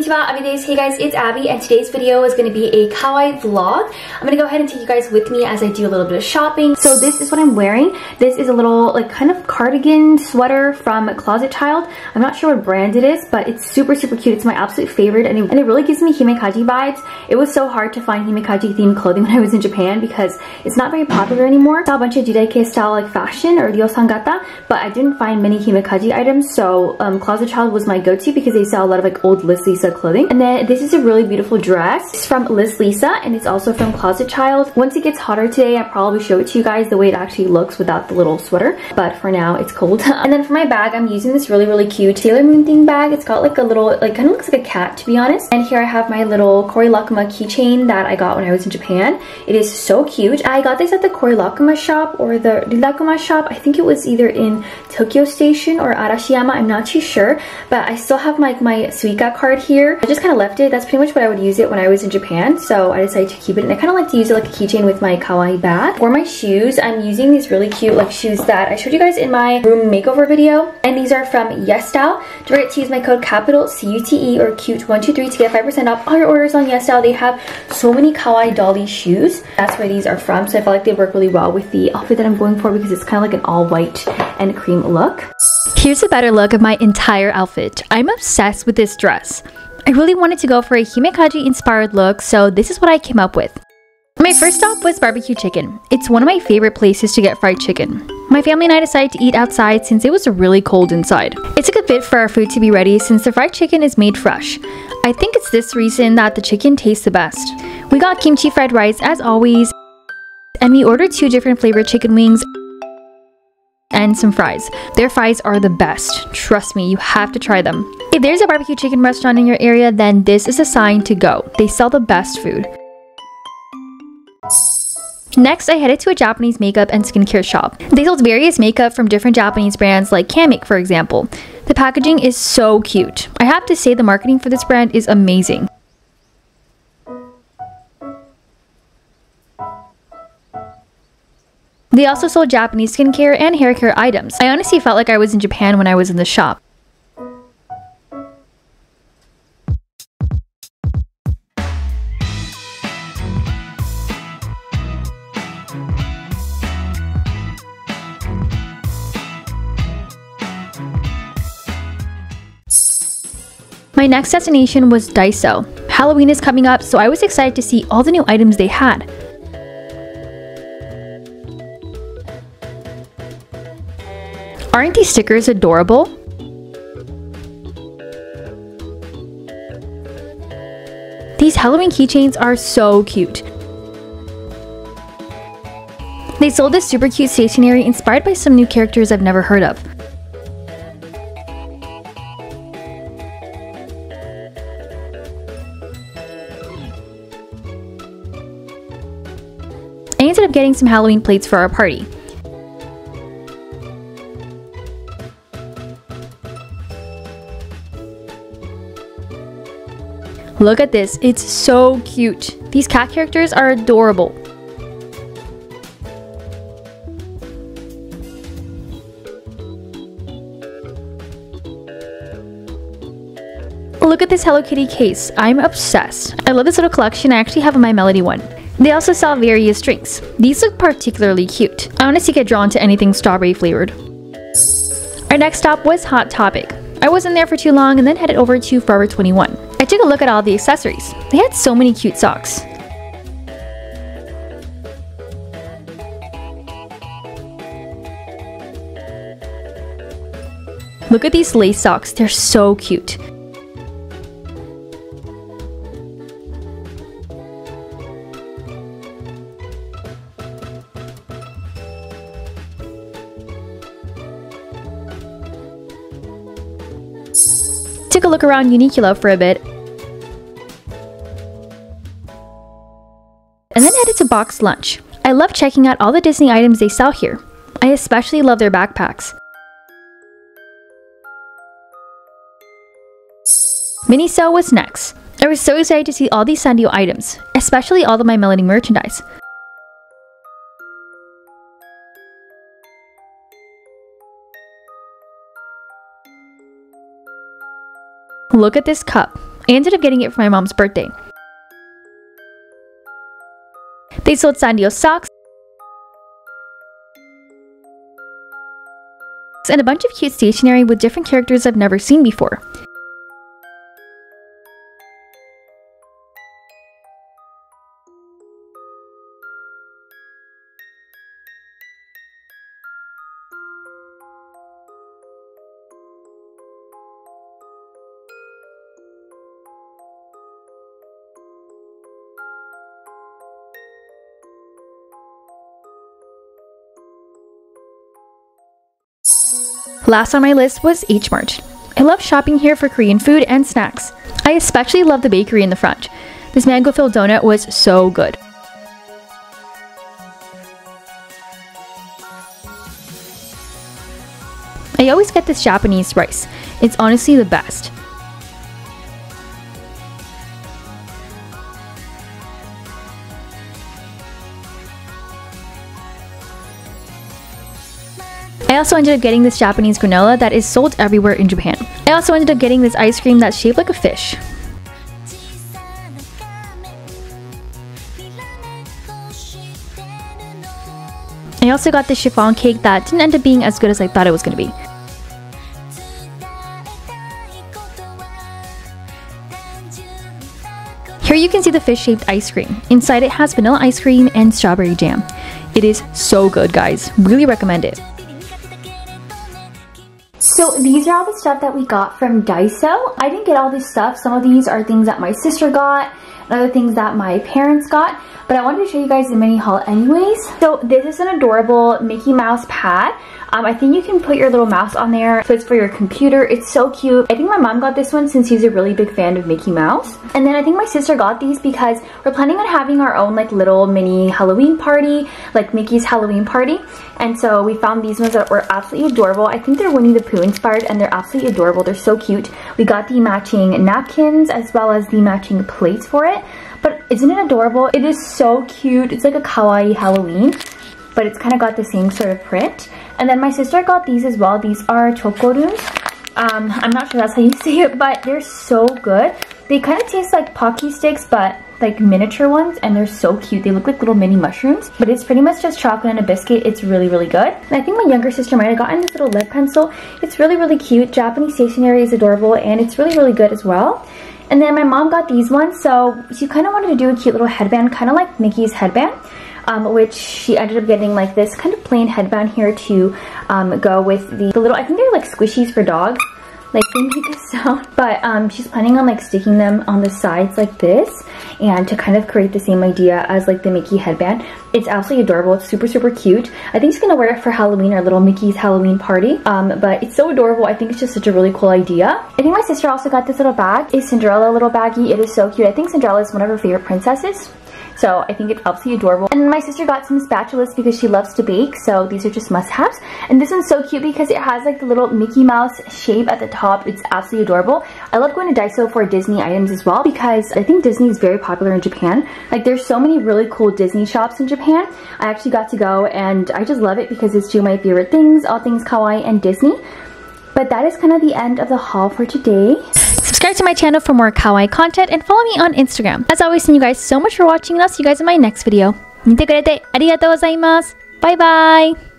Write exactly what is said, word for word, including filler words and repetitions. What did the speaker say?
Konnichiwa, Abby this. Hey guys, it's Abby, and today's video is going to be a kawaii vlog. I'm going to go ahead and take you guys with me as I do a little bit of shopping. So this is what I'm wearing. This is a little, like, kind of cardigan sweater from Closet Child. I'm not sure what brand it is, but it's super, super cute. It's my absolute favorite, and it, and it really gives me himekaji vibes. It was so hard to find himekaji-themed clothing when I was in Japan because it's not very popular anymore. I saw a bunch of judaike style, like, fashion or ryosan gata, but I didn't find many himekaji items, so um, Closet Child was my go-to because they sell a lot of, like, old Liz Lisa clothing. And then this is a really beautiful dress. It's from Liz Lisa, and it's also from Closet Child. Once it gets hotter today, I'll probably show it to you guys the way it actually looks without the little sweater, but for now it's cold. And then for my bag, I'm using this really, really cute Sailor Moon thing bag. It's got like a little, like, kind of looks like a cat, to be honest. And here I have my little Korilakkuma keychain that I got when I was in Japan. It is so cute. I got this at the Korilakkuma shop or the Rilakkuma shop. I think it was either in Tokyo Station or Arashiyama, I'm not too sure, but I still have like my, my Suika card here. I just kind of left it. That's pretty much what I would use it when I was in Japan, so I decided to keep it, and I kind of like to use it like a keychain with my kawaii bag. For my shoes, I'm using these really cute like shoes that I showed you guys in my room makeover video, and these are from YesStyle. Don't forget to use my code capital C U T E or cute one two three to get five percent off all your orders on YesStyle. They have so many kawaii dolly shoes. That's where these are from, so I feel like they work really well with the outfit that I'm going for because it's kind of like an all white and cream look. Here's a better look of my entire outfit. I'm obsessed with this dress. I really wanted to go for a himekaji inspired look, so this is what I came up with. My first stop was Barbecue Chicken. It's one of my favorite places to get fried chicken. My family and I decided to eat outside since it was really cold inside. It took a bit for our food to be ready since the fried chicken is made fresh. I think it's this reason that the chicken tastes the best. We got kimchi fried rice as always, and we ordered two different flavored chicken wings and some fries. Their fries are the best. Trust me, you have to try them. If there's a barbecue chicken restaurant in your area, then this is a sign to go. They sell the best food. Next, I headed to a Japanese makeup and skincare shop. They sold various makeup from different Japanese brands like Canmake, for example. The packaging is so cute. I have to say the marketing for this brand is amazing. They also sold Japanese skincare and hair care items. I honestly felt like I was in Japan when I was in the shop. My next destination was Daiso. Halloween is coming up, so I was excited to see all the new items they had. Aren't these stickers adorable? These Halloween keychains are so cute. They sold this super cute stationery inspired by some new characters I've never heard of. I ended up getting some Halloween plates for our party. Look at this, it's so cute. These cat characters are adorable. Look at this Hello Kitty case, I'm obsessed. I love this little collection, I actually have a My Melody one. They also sell various drinks. These look particularly cute. I honestly get drawn to anything strawberry flavored. Our next stop was Hot Topic. I wasn't there for too long and then headed over to Forever twenty-one. I took a look at all the accessories. They had so many cute socks. Look at these lace socks, they're so cute. Took a look around Uniqlo for a bit, and then headed to Box Lunch. I love checking out all the Disney items they sell here. I especially love their backpacks. Miniso was next. I was so excited to see all these Sanrio items, especially all the My Melody merchandise. Look at this cup. I ended up getting it for my mom's birthday. They sold Sanrio socks and a bunch of cute stationery with different characters I've never seen before. Last on my list was H Mart. I love shopping here for Korean food and snacks. I especially love the bakery in the front. This mango-filled donut was so good. I always get this Japanese rice. It's honestly the best. I also ended up getting this Japanese granola that is sold everywhere in Japan. I also ended up getting this ice cream that's shaped like a fish. I also got this chiffon cake that didn't end up being as good as I thought it was going to be. Here you can see the fish-shaped ice cream. Inside it has vanilla ice cream and strawberry jam. It is so good, guys. Really recommend it. So these are all the stuff that we got from Daiso. I didn't get all this stuff. Some of these are things that my sister got and other things that my parents got, but I wanted to show you guys the mini haul anyways. So this is an adorable Mickey Mouse pad. Um, I think you can put your little mouse on there. So it's for your computer. It's so cute. I think my mom got this one since she's a really big fan of Mickey Mouse. And then I think my sister got these because we're planning on having our own like little mini Halloween party, like Mickey's Halloween party. And so we found these ones that were absolutely adorable. I think they're Winnie the Pooh inspired and they're absolutely adorable. They're so cute. We got the matching napkins as well as the matching plates for it. But isn't it adorable? It is so cute. It's like a kawaii Halloween, but it's kind of got the same sort of print. And then my sister got these as well. These are chokoruns. Um, I'm not sure that's how you say it, but they're so good. They kind of taste like pocky sticks, but like miniature ones, and they're so cute. They look like little mini mushrooms, but it's pretty much just chocolate and a biscuit. It's really, really good. And I think my younger sister might have gotten this little lead pencil. It's really, really cute. Japanese stationery is adorable, and it's really, really good as well. And then my mom got these ones, so she kind of wanted to do a cute little headband, kind of like Mickey's headband. Um, which she ended up getting like this kind of plain headband here to um, go with the, the little, I think they're like squishies for dogs, like they make a sound, but um, she's planning on like sticking them on the sides like this and to kind of create the same idea as like the Mickey headband. It's absolutely adorable. It's super, super cute. I think she's gonna wear it for Halloween, our little Mickey's Halloween party, um, but it's so adorable. I think it's just such a really cool idea. I think my sister also got this little bag, a Cinderella little baggie. It is so cute. I think Cinderella is one of her favorite princesses. So I think it's absolutely adorable. And my sister got some spatulas because she loves to bake. So these are just must-haves. And this one's so cute because it has like the little Mickey Mouse shape at the top. It's absolutely adorable. I love going to Daiso for Disney items as well because I think Disney is very popular in Japan. Like there's so many really cool Disney shops in Japan. I actually got to go and I just love it because it's two of my favorite things, all things kawaii and Disney. But that is kind of the end of the haul for today. Subscribe to my channel for more kawaii content and follow me on Instagram. As always, thank you guys so much for watching and I'll see you guys in my next video. Bye bye!